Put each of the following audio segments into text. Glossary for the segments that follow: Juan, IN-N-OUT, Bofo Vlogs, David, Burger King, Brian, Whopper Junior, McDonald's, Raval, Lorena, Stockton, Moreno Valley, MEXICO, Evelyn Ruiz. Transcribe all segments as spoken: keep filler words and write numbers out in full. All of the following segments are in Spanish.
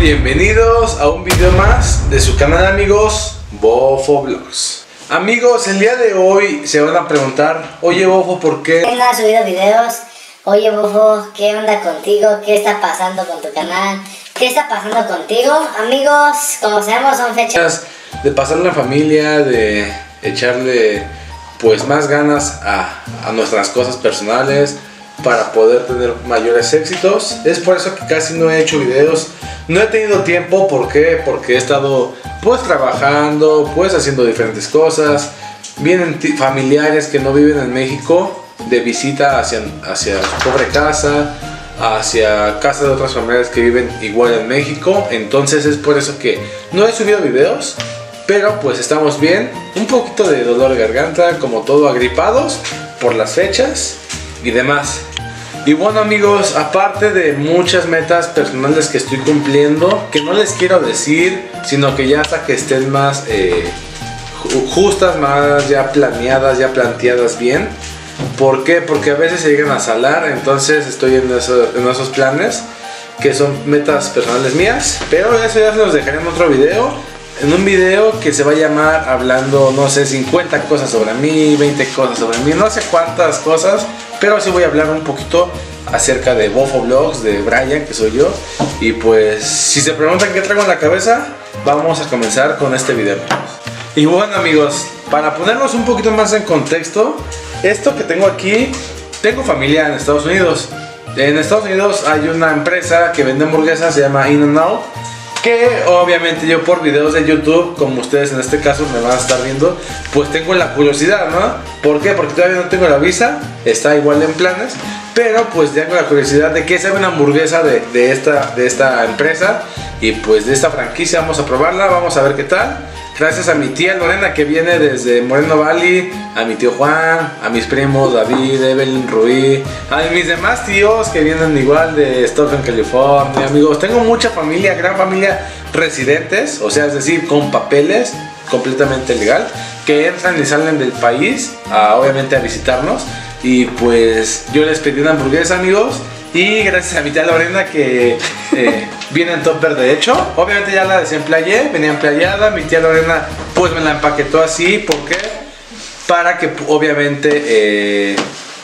Bienvenidos a un video más de su canal, amigos, Bofo Vlogs. Amigos, el día de hoy se van a preguntar: oye Bofo, ¿por qué no has subido videos? Oye Bofo, ¿qué onda contigo? ¿Qué está pasando con tu canal? ¿Qué está pasando contigo? Amigos, como sabemos, son fechas de pasar la familia, de echarle pues más ganas a, a nuestras cosas personales para poder tener mayores éxitos. Es por eso que casi no he hecho videos. No he tenido tiempo. ¿Por qué? Porque he estado pues trabajando, pues haciendo diferentes cosas. Vienen familiares que no viven en México de visita hacia, hacia su pobre casa, hacia casa de otras familias que viven igual en México. Entonces es por eso que no he subido videos. Pero pues estamos bien. Un poquito de dolor de garganta, como todo, agripados por las fechas y demás. Y bueno, amigos, aparte de muchas metas personales que estoy cumpliendo, que no les quiero decir, sino que ya hasta que estén más eh, justas, más ya planeadas, ya planteadas bien. ¿Por qué? Porque a veces se llegan a salar. Entonces estoy en, eso, en esos planes que son metas personales mías. Pero eso ya se los dejaré en otro video. En un video que se va a llamar hablando, no sé, cincuenta cosas sobre mí, veinte cosas sobre mí, no sé cuántas cosas. Pero sí voy a hablar un poquito acerca de Bofo Vlogs, de Brian, que soy yo. Y pues, si se preguntan qué traigo en la cabeza, vamos a comenzar con este video. Y bueno, amigos, para ponernos un poquito más en contexto, esto que tengo aquí, tengo familia en Estados Unidos. En Estados Unidos hay una empresa que vende hamburguesas, se llama In and Out. Que obviamente yo, por videos de YouTube, como ustedes en este caso me van a estar viendo, pues tengo la curiosidad, ¿no? ¿Por qué? Porque todavía no tengo la visa, está igual en planes, pero pues tengo la curiosidad de qué sabe una hamburguesa de, de, esta, de esta empresa y pues de esta franquicia. Vamos a probarla, vamos a ver qué tal. Gracias a mi tía Lorena, que viene desde Moreno Valley, a mi tío Juan, a mis primos David, Evelyn Ruiz, a mis demás tíos que vienen igual de Stockton, California. Amigos, tengo mucha familia, gran familia, residentes, o sea, es decir, con papeles, completamente legal, que entran y salen del país, a, obviamente a visitarnos. Y pues yo les pedí una hamburguesa, amigos, y gracias a mi tía Lorena, que eh, viene en topper de hecho. Obviamente ya la desemplayé, venía emplayada. Mi tía Lorena pues me la empaquetó así, ¿por qué? Para que obviamente eh,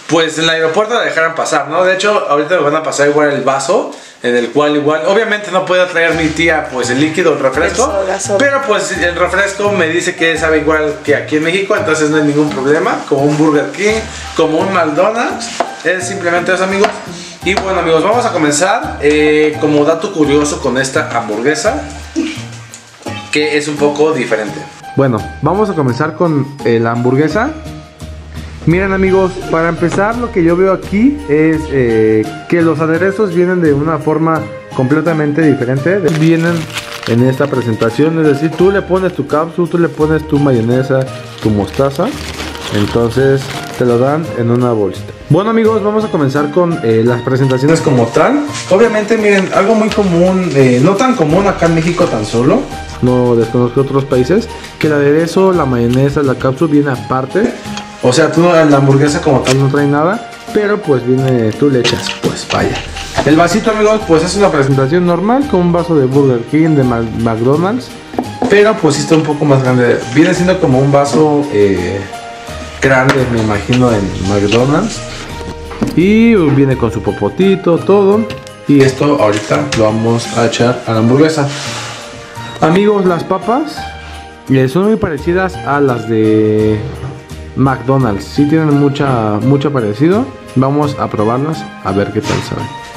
pues en el aeropuerto la dejaran pasar, ¿no? De hecho ahorita me van a pasar igual el vaso, en el cual igual obviamente no puede traer mi tía pues el líquido, el refresco, pero pues el refresco me dice que sabe igual que aquí en México, entonces no hay ningún problema, como un Burger King, como un McDonald's, es simplemente eso, amigos. Y bueno, amigos, vamos a comenzar eh, como dato curioso con esta hamburguesa, que es un poco diferente. Bueno, vamos a comenzar con eh, la hamburguesa. Miren, amigos, para empezar lo que yo veo aquí es eh, que los aderezos vienen de una forma completamente diferente. Vienen en esta presentación, es decir, tú le pones tu cápsula, tú le pones tu mayonesa, tu mostaza. Entonces te lo dan en una bolsita. Bueno, amigos, vamos a comenzar con eh, las presentaciones como tal. Obviamente, miren, algo muy común, eh, no tan común acá en México tan solo, no desconozco otros países, que el aderezo, la mayonesa, la cápsula viene aparte. O sea, tú, la hamburguesa como tal no trae nada, pero pues viene, tú le echas, pues vaya. El vasito, amigos, pues es una presentación normal, con un vaso de Burger King, de McDonald's, pero pues está un poco más grande. Viene siendo como un vaso eh, grande, me imagino, en McDonald's, y viene con su popotito, todo. Y esto ahorita lo vamos a echar a la hamburguesa. Amigos, las papas son muy parecidas a las de McDonald's, si sí tienen mucha mucho parecido. Vamos a probarlas a ver qué tal saben.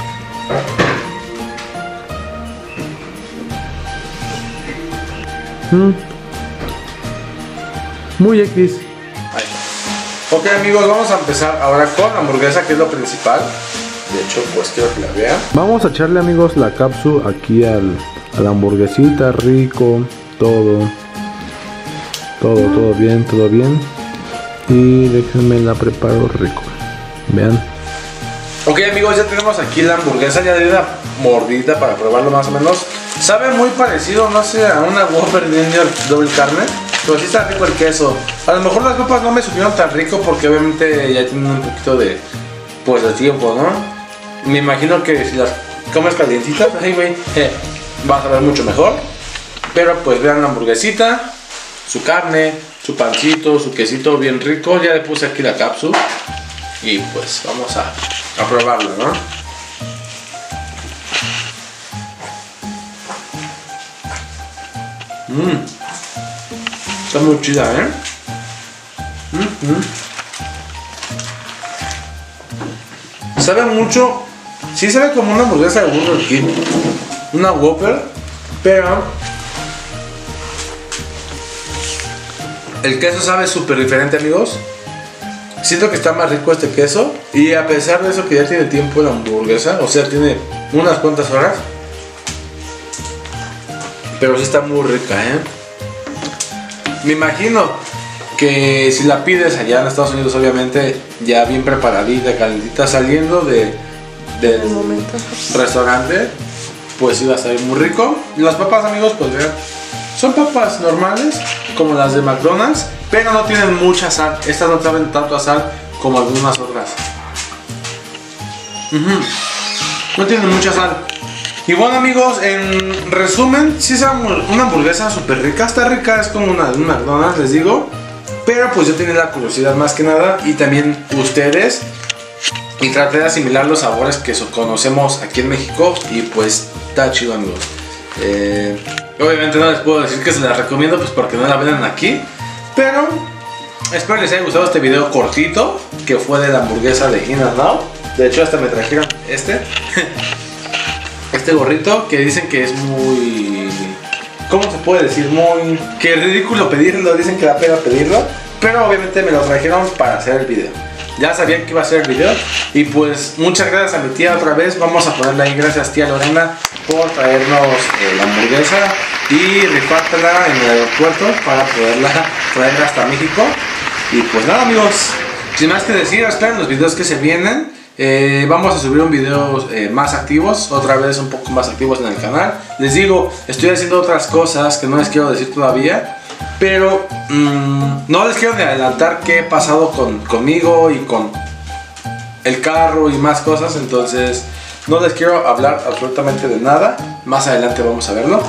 Mm. Muy X. Ok, amigos, vamos a empezar ahora con la hamburguesa, que es lo principal. De hecho, pues quiero que la vean. Vamos a echarle, amigos, la cápsula aquí al, a la hamburguesita, rico, todo. Todo, todo bien, todo bien. Y déjenme la preparo rico. Vean. Ok, amigos, ya tenemos aquí la hamburguesa. Ya di una mordida para probarlo más o menos. Sabe muy parecido, no sé, a una Whopper Junior doble carne. Pero sí está rico el queso. A lo mejor las papas no me subieron tan rico porque obviamente ya tienen un poquito de, pues, de tiempo, ¿no? Me imagino que si las comes calientitas, ay, güey, eh, va a saber mucho mejor. Pero pues vean la hamburguesita, su carne, su pancito, su quesito bien rico. Ya le puse aquí la cápsula y pues vamos a, a probarla, ¿no? Mmm, está muy chida, ¿eh? Mm-hmm. Sabe mucho, sí sabe como una hamburguesa de Burger King, una Whopper, pero el queso sabe súper diferente, amigos. Siento que está más rico este queso. Y a pesar de eso que ya tiene tiempo la hamburguesa, o sea, tiene unas cuantas horas, pero sí está muy rica, ¿eh? Me imagino que si la pides allá en Estados Unidos, obviamente ya bien preparadita, calentita, saliendo de, del restaurante, pues sí va a salir muy rico. Y las papas, amigos, pues vean, son papas normales como las de McDonald's, pero no tienen mucha sal. Estas no saben tanto a sal como algunas otras. Uh-huh. No tienen mucha sal. Y bueno, amigos, en resumen, sí es una hamburguesa súper rica. Está rica, es como una de McDonald's, les digo. Pero pues yo tenía la curiosidad más que nada, y también ustedes, y traté de asimilar los sabores que conocemos aquí en México. Y pues está chido, amigos. Eh... Obviamente no les puedo decir que se las recomiendo, pues porque no la vendan aquí. Pero espero les haya gustado este video cortito, que fue de la hamburguesa de In and Out. De hecho, hasta me trajeron este Este gorrito, que dicen que es muy... ¿Cómo se puede decir? Muy... que ridículo pedirlo, dicen que da pena pedirlo. Pero obviamente me lo trajeron para hacer el video. Ya sabían que iba a hacer el video. Y pues muchas gracias a mi tía otra vez. Vamos a ponerle ahí gracias, tía Lorena, por traernos eh, la hamburguesa y rifártela en el aeropuerto para poderla traer hasta México. Y pues nada, amigos, sin más que decir, esperen los videos que se vienen. eh, Vamos a subir un video eh, más activos, otra vez un poco más activos en el canal. Les digo, estoy haciendo otras cosas que no les quiero decir todavía, pero mmm, no les quiero adelantar qué ha pasado con, conmigo y con el carro y más cosas. Entonces no les quiero hablar absolutamente de nada. Más adelante vamos a verlo.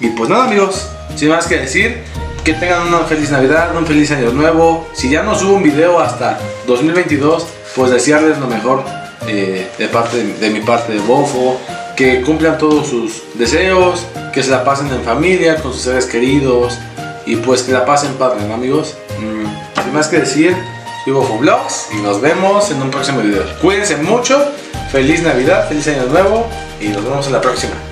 Y pues nada, amigos, sin más que decir, que tengan una feliz Navidad, un feliz año nuevo. Si ya no subo un video hasta dos mil veintidós, pues desearles lo mejor eh, de, parte, de mi parte de Bofo. Que cumplan todos sus deseos, que se la pasen en familia, con sus seres queridos, y pues que la pasen padre, ¿no, amigos? Mm. Sin más que decir, soy Bofo Vlogs y nos vemos en un próximo video. Cuídense mucho, feliz Navidad, feliz año nuevo, y nos vemos en la próxima.